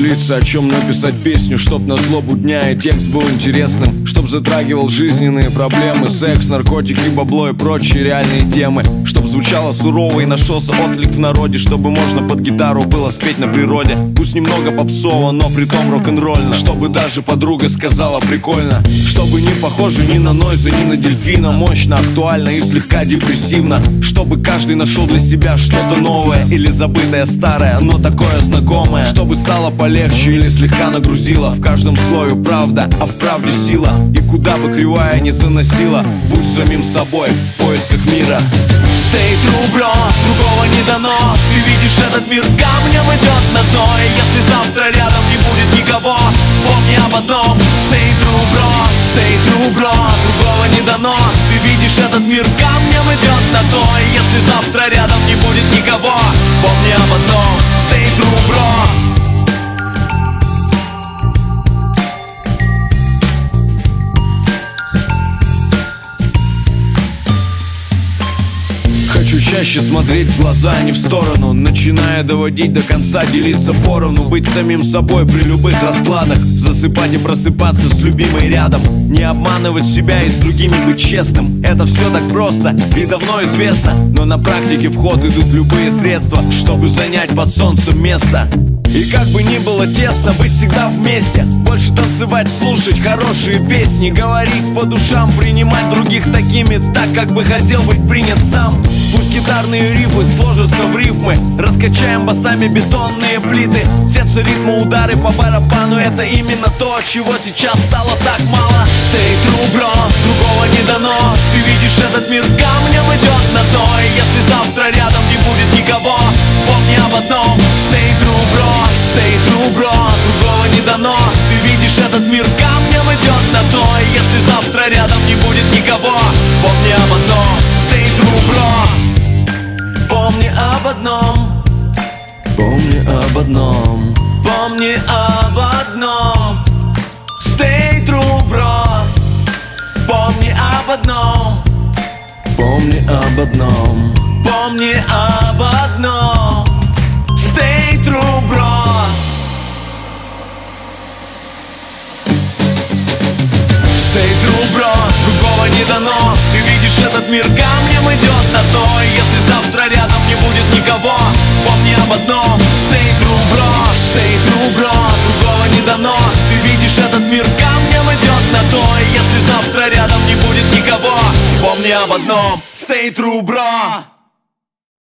определиться, о чем написать песню, чтоб на злобу дня и текст был интересным, чтоб затрагивал жизненные проблемы, секс, наркотики, бабло и прочие реальные темы, чтоб звучало сурово и нашелся отклик в народе, чтобы можно под гитару было спеть на природе, пусть немного попсово, но притом рок-н-ролльно, чтобы даже подруга сказала прикольно, чтобы не похоже ни на Нойза, ни на Дельфина, мощно, актуально и слегка депрессивно, чтобы каждый нашел для себя что-то новое или забытое старое, но такое знакомое, чтобы стало полегче или слегка нагрузило. В каждом слое правда, а в правде сила, и куда бы кривая не заносила, будь самим собой в поисках мира. Stay true, bro, другого не дано. Ты видишь, этот мир камнем идет на дно, и если завтра рядом не будет никого, помни об одном. Stay true, bro, другого не дано. Ты видишь, этот мир камнем идет на дно, и если завтра рядом не будет никого, помни об одном. Stay true, bro. Хочу чаще смотреть в глаза, не в сторону, начиная доводить до конца, делиться поровну, быть самим собой при любых раскладах, засыпать и просыпаться с любимой рядом, не обманывать себя и с другими быть честным. Это все так просто и давно известно, но на практике в ход идут любые средства, чтобы занять под солнцем место. И как бы ни было тесно, быть всегда вместе, больше танцевать, слушать хорошие песни, говорить по душам, принимать других такими, так как бы хотел быть принят сам. Пусть гитарные рифы сложатся в рифмы, раскачаем басами бетонные плиты, сердце, ритмы, удары по барабану, это именно то, чего сейчас стало так мало. Stay true, bro, другого не дано. Ты видишь, этот мир камнем идет на дно, и если завтра рядом не будет никого, помни об одном. Stay true, bro, другого не дано. Ты видишь, этот мир камнем идет на дно, и если завтра рядом не будет никого, помни об одном. Stay true, bro. Помни об одном. Помни об одном. Помни об одном. Stay true, bro. Помни об одном. Помни об одном. Помни об одном. Stay true, bro. Stay true, bro, другого не дано. Ты видишь, этот мир камнем идет на дно, и если завтра рядом не будет никого, помни об одном. Stay true, bro, другого не дано. Ты видишь, этот мир камнем идет на дно, и если завтра рядом не будет никого, помни об одном. Stay true, bro.